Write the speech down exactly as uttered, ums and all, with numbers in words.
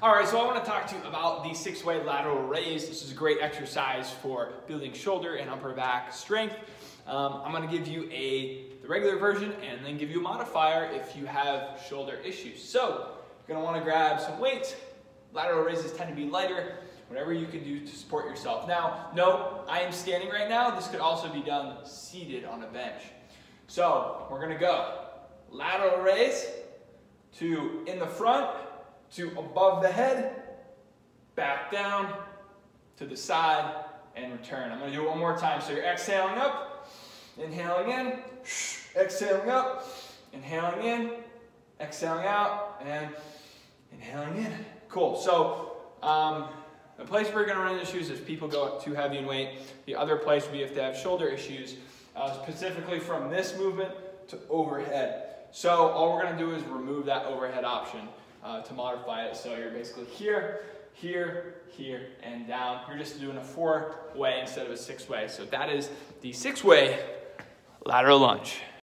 All right, so I want to talk to you about the six-way lateral raise. This is a great exercise for building shoulder and upper back strength. Um, I'm going to give you a the regular version and then give you a modifier if you have shoulder issues. So you're going to want to grab some weights. Lateral raises tend to be lighter. Whatever you can do to support yourself. Now, note, I am standing right now. This could also be done seated on a bench. So we're going to go lateral raise to in the front, to above the head, back down, to the side, and return. I'm going to do it one more time. So you're exhaling up, inhaling in, exhaling up, inhaling in, exhaling out, and inhaling in. Cool. So um, the place we're going to run into issues is people go up too heavy in weight. The other place would be if they have shoulder issues, uh, specifically from this movement to overhead. So all we're going to do is remove that overhead option. Uh, to modify it. So you're basically here, here, here, and down. You're just doing a four-way instead of a six-way. So that is the six-way lateral lunge.